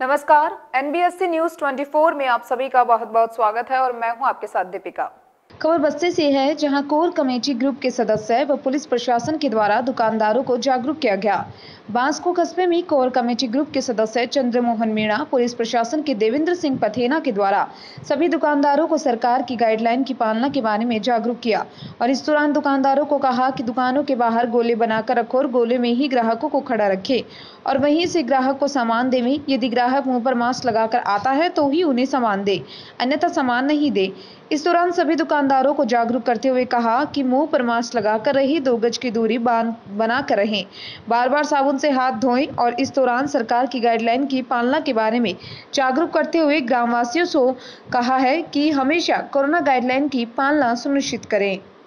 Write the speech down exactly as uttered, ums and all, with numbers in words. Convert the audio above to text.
नमस्कार, NBC news चौबीस में आप सभी का बहुत बहुत स्वागत है और मैं हूं आपके साथ दीपिका। खबर बस्ती से है जहां कोर कमेटी ग्रुप के सदस्य व पुलिस प्रशासन के द्वारा दुकानदारों को जागरूक किया गया। बांसको कस्बे में कोर कमेटी ग्रुप के सदस्य चंद्रमोहन मीणा, पुलिस प्रशासन के देवेंद्र सिंह पठेना के द्वारा सभी दुकानदारों को सरकार की गाइडलाइन की पालना के बारे में जागरूक किया और इस दौरान दुकानदारों को कहा कि दुकानों के बाहर गोले बनाकर रखो और गोले में ही ग्राहकों को खड़ा रखें और वहीं से ग्राहक को सामान देवे। यदि ग्राहक मुँह पर मास्क लगाकर आता है तो ही उन्हें सामान दे, अन्यथा सामान नहीं दे। इस दौरान सभी दुकानदारों को जागरूक करते हुए कहा कि मुंह पर मास्क लगाकर रही, दो गज की दूरी बना कर रहें, बार बार साबुन से हाथ धोएं और इस दौरान सरकार की गाइडलाइन की पालना के बारे में जागरूक करते हुए ग्रामवासियों को कहा है कि हमेशा कोरोना गाइडलाइन की पालना सुनिश्चित करें।